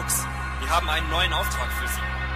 Fuchs, wir haben einen neuen Auftrag für Sie.